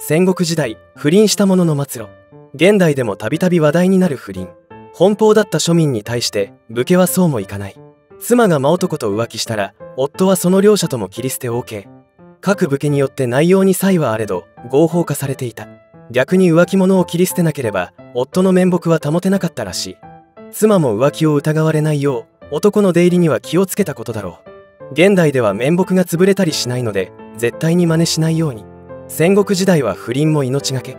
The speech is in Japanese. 戦国時代、不倫した者の末路。現代でもたびたび話題になる不倫。奔放だった庶民に対して武家はそうもいかない。妻が真男と浮気したら夫はその両者とも切り捨て OK。 各武家によって内容に差異はあれど合法化されていた。逆に浮気者を切り捨てなければ夫の面目は保てなかったらしい。妻も浮気を疑われないよう男の出入りには気をつけたことだろう。現代では面目が潰れたりしないので絶対に真似しないように。戦国時代は不倫も命がけ。